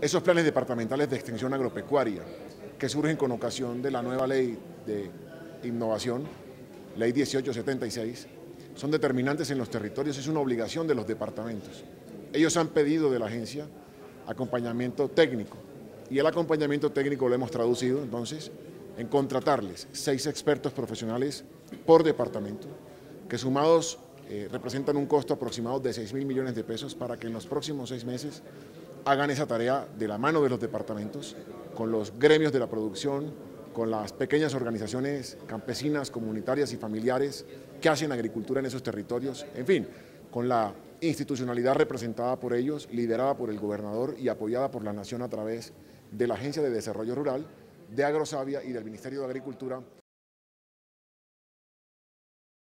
esos planes departamentales de extensión agropecuaria que surgen con ocasión de la nueva ley de innovación, ley 1876, son determinantes en los territorios, es una obligación de los departamentos. Ellos han pedido de la agencia acompañamiento técnico y el acompañamiento técnico lo hemos traducido entonces en contratarles 6 expertos profesionales por departamento que sumados representan un costo aproximado de 6.000 millones de pesos para que en los próximos 6 meses hagan esa tarea de la mano de los departamentos, con los gremios de la producción, con las pequeñas organizaciones campesinas, comunitarias y familiares que hacen agricultura en esos territorios, en fin, con la institucionalidad representada por ellos, liderada por el gobernador y apoyada por la nación a través de la Agencia de Desarrollo Rural, de Agrosavia y del Ministerio de Agricultura,